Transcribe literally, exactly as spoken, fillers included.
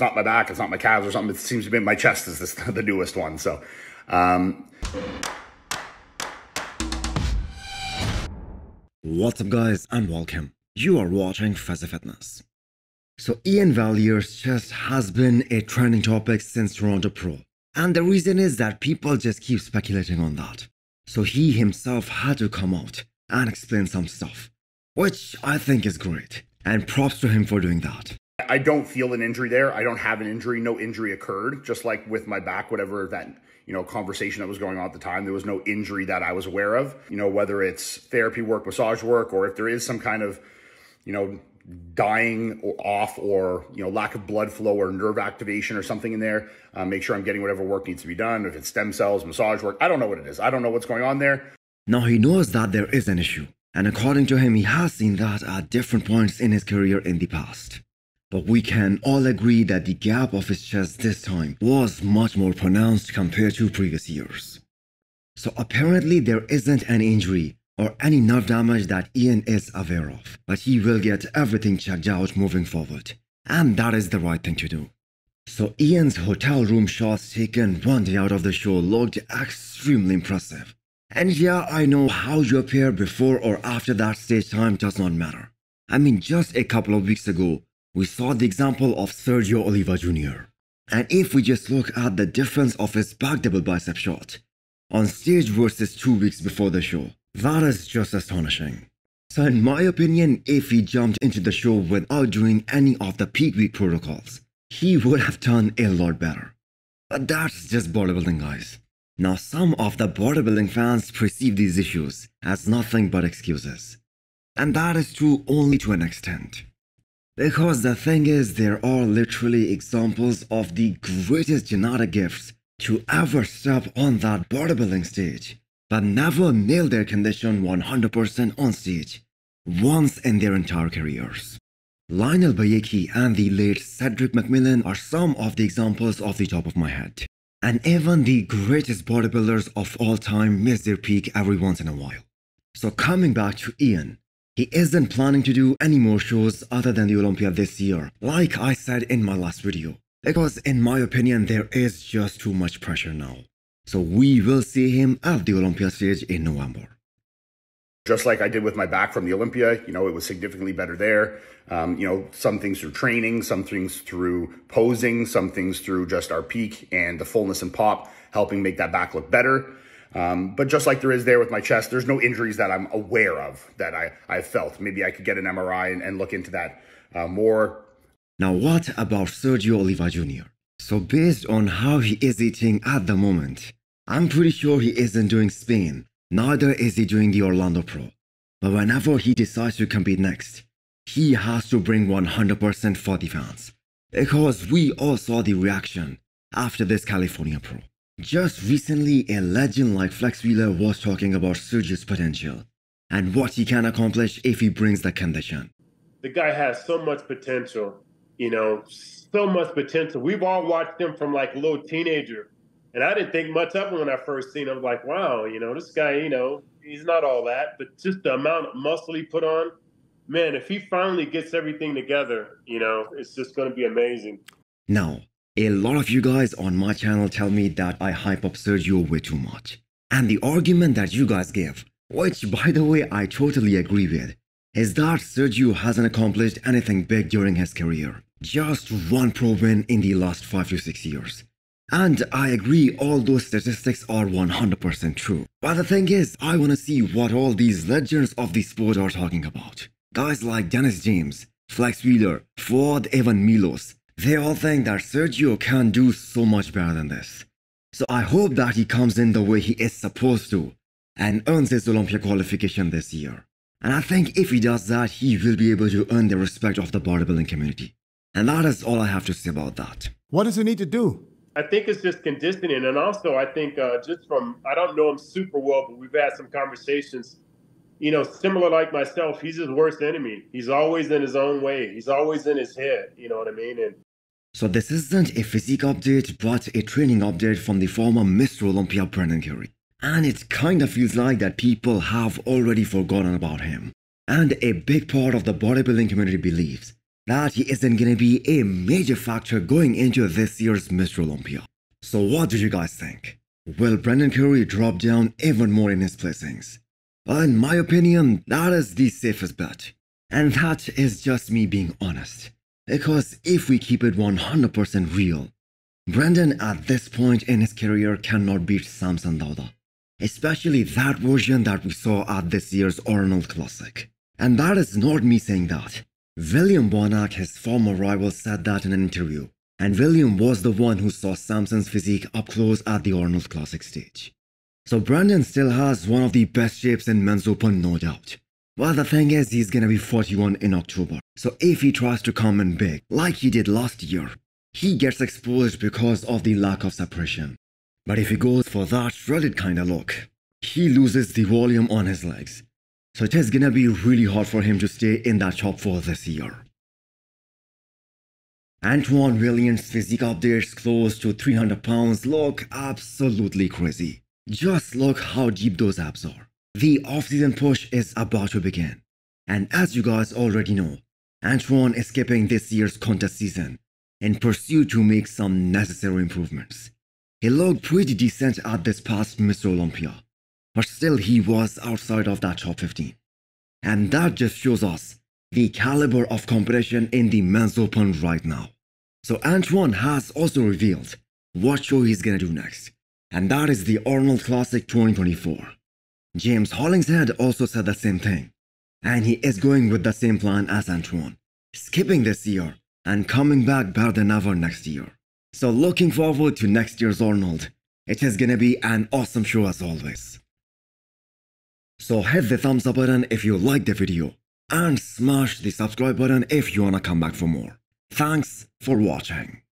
it's not my back, it's not my calves or something. It seems to be my chest is this, the newest one. So, um, what's up guys and welcome. You are watching Fazi Fitness. So Iain Valliere's chest has been a trending topic since Toronto Pro. And the reason is that people just keep speculating on that. So he himself had to come out and explain some stuff, which I think is great. And props to him for doing that. I don't feel an injury there. I don't have an injury. No injury occurred. Just like with my back, whatever that, you know, conversation that was going on at the time, there was no injury that I was aware of. You know, whether it's therapy work, massage work, or if there is some kind of, you know, dying or off or, you know, lack of blood flow or nerve activation or something in there. Uh, make sure I'm getting whatever work needs to be done. If it's stem cells, massage work, I don't know what it is. I don't know what's going on there. Now he knows that there is an issue. And according to him, he has seen that at different points in his career in the past. But we can all agree that the gap of his chest this time was much more pronounced compared to previous years. So apparently there isn't any injury or any nerve damage that Iain is aware of, but he will get everything checked out moving forward, and that is the right thing to do. So Iain's hotel room shots taken one day out of the show looked extremely impressive. And yeah, I know how you appear before or after that stage time does not matter. I mean, just a couple of weeks ago, we saw the example of Sergio Oliva Junior And if we just look at the difference of his back double bicep shot on stage versus two weeks before the show, that is just astonishing. So in my opinion, if he jumped into the show without doing any of the peak week protocols, he would have done a lot better. But that's just bodybuilding guys. Now some of the bodybuilding fans perceive these issues as nothing but excuses. And that is true only to an extent. Because the thing is, there are literally examples of the greatest genetic gifts to ever step on that bodybuilding stage, but never nail their condition one hundred percent on stage, once in their entire careers. Lionel Bayeky and the late Cedric McMillan are some of the examples off the top of my head. And even the greatest bodybuilders of all time miss their peak every once in a while. So coming back to Iain, he isn't planning to do any more shows other than the Olympia this year, like I said in my last video, because in my opinion, there is just too much pressure now. So we will see him at the Olympia stage in November. Just like I did with my back from the Olympia, you know, it was significantly better there. Um, you know, some things through training, some things through posing, some things through just our peak and the fullness and pop, helping make that back look better. Um, but just like there is there with my chest, there's no injuries that I'm aware of that I, I felt. Maybe I could get an M R I and, and look into that uh, more. Now, what about Sergio Oliva Junior? So based on how he is eating at the moment, I'm pretty sure he isn't doing Spain, neither is he doing the Orlando Pro. But whenever he decides to compete next, he has to bring one hundred percent for the fans. Because we all saw the reaction after this California Pro. Just recently, a legend like Flex Wheeler was talking about Sergio's potential and what he can accomplish if he brings the condition. The guy has so much potential, you know, so much potential. We've all watched him from like a little teenager. And I didn't think much of him when I first seen him. I'm like, wow, you know, this guy, you know, he's not all that. But just the amount of muscle he put on, man, if he finally gets everything together, you know, it's just going to be amazing. Now, a lot of you guys on my channel tell me that I hype up Sergio way too much. And the argument that you guys give, which, by the way, I totally agree with, is that Sergio hasn't accomplished anything big during his career. Just one pro win in the last five to six years. And I agree, all those statistics are one hundred percent true. But the thing is, I want to see what all these legends of the sport are talking about. Guys like Dennis James, Flex Wheeler, Fouad, even Milos. They all think that Sergio can do so much better than this. So I hope that he comes in the way he is supposed to and earns his Olympia qualification this year. And I think if he does that, he will be able to earn the respect of the bodybuilding community. And that is all I have to say about that. What does he need to do? I think it's just conditioning, and also I think uh, just from, I don't know him super well, but we've had some conversations, you know, similar like myself, he's his worst enemy. He's always in his own way. He's always in his head, you know what I mean? And so this isn't a physique update, but a training update from the former Mister Olympia Brandon Curry. And it kind of feels like that people have already forgotten about him. And a big part of the bodybuilding community believes that he isn't going to be a major factor going into this year's Mister Olympia. So what do you guys think? Will Brandon Curry drop down even more in his placings? Well, in my opinion, that is the safest bet. And that is just me being honest. Because if we keep it one hundred percent real, Brandon at this point in his career cannot beat Samson Dauda. Especially that version that we saw at this year's Arnold Classic. And that is not me saying that. William Bonac, his former rival, said that in an interview. And William was the one who saw Samson's physique up close at the Arnold Classic stage. So Brandon still has one of the best shapes in men's open, no doubt. Well, the thing is, he's gonna be forty-one in October. So if he tries to come in big, like he did last year, he gets exposed because of the lack of separation. But if he goes for that shredded kind of look, he loses the volume on his legs. So it is gonna be really hard for him to stay in that top four this year. Antoine Valiant's physique updates close to three hundred pounds look absolutely crazy. Just look how deep those abs are. The off-season push is about to begin. And as you guys already know, Antoine is skipping this year's contest season in pursuit to make some necessary improvements. He looked pretty decent at this past Mister Olympia, but still he was outside of that top fifteen. And that just shows us the caliber of competition in the men's open right now. So Antoine has also revealed what show he's gonna do next, and that is the Arnold Classic twenty twenty-four. James Hollingshead also said the same thing, and he is going with the same plan as Antoine, skipping this year and coming back better than ever next year. So looking forward to next year's Arnold. It is gonna be an awesome show as always. So hit the thumbs up button if you liked the video and smash the subscribe button if you wanna come back for more. Thanks for watching.